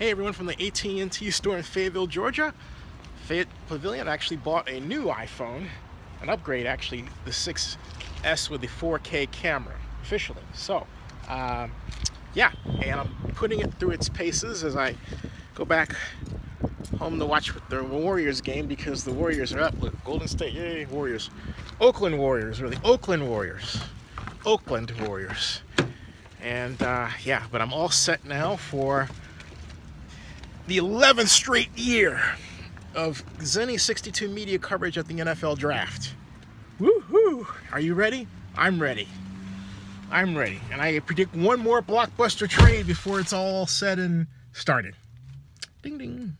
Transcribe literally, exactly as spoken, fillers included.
Hey everyone from the A T and T store in Fayetteville, Georgia. Fayette Pavilion actually bought a new iPhone, an upgrade actually, the six S with the four K camera, officially. So, um, yeah, and I'm putting it through its paces as I go back home to watch the Warriors game because the Warriors are up. Look, Golden State, yay, Warriors. Oakland Warriors, really, Oakland Warriors. Oakland Warriors. And, uh, yeah, but I'm all set now for the eleventh straight year of Zenni sixty-two media coverage at the N F L Draft. Woohoo! Are you ready? I'm ready. I'm ready. And I predict one more blockbuster trade before it's all said and started. Ding, ding.